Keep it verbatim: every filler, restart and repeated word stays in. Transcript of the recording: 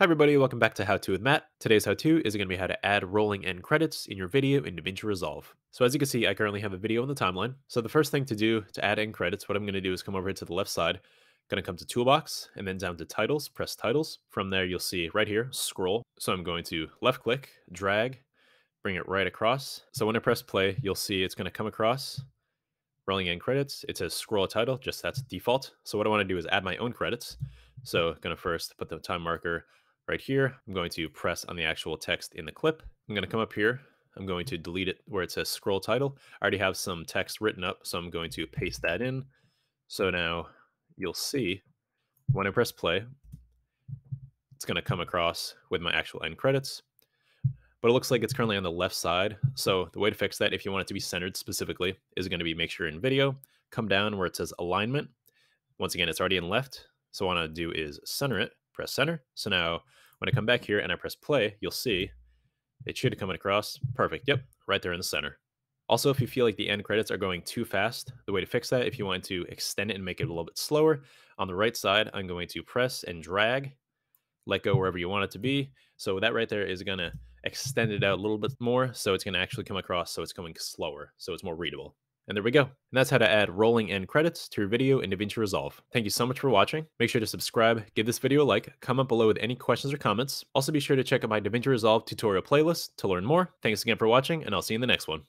Hi everybody, welcome back to How To with Matt. Today's how-to is going to be how to add rolling end credits in your video in DaVinci Resolve. So as you can see, I currently have a video in the timeline. So the first thing to do to add end credits, what I'm going to do is come over to the left side, going to come to Toolbox, and then down to Titles, press Titles. From there, you'll see right here, Scroll. So I'm going to left click, drag, bring it right across. So when I press play, you'll see it's going to come across, rolling end credits. It says Scroll Title, just that's default. So what I want to do is add my own credits. So I'm going to first put the time marker right here. I'm going to press on the actual text in the clip. I'm going to come up here. I'm going to delete it where it says scroll title. I already have some text written up, so I'm going to paste that in. So now you'll see when I press play, it's going to come across with my actual end credits, but it looks like it's currently on the left side. So the way to fix that, if you want it to be centered specifically, is going to be make sure in video, come down where it says alignment. Once again, it's already in left. So what I want to do is center it. Press center. So now when I come back here and I press play, you'll see it should have come across. Perfect. Yep. Right there in the center. Also, if you feel like the end credits are going too fast, the way to fix that, if you want to extend it and make it a little bit slower, on the right side, I'm going to press and drag, let go wherever you want it to be. So that right there is going to extend it out a little bit more. So it's going to actually come across. So it's coming slower. So it's more readable. And there we go. And that's how to add rolling end credits to your video in DaVinci Resolve. Thank you so much for watching. Make sure to subscribe, give this video a like, comment below with any questions or comments. Also be sure to check out my DaVinci Resolve tutorial playlist to learn more. Thanks again for watching, and I'll see you in the next one.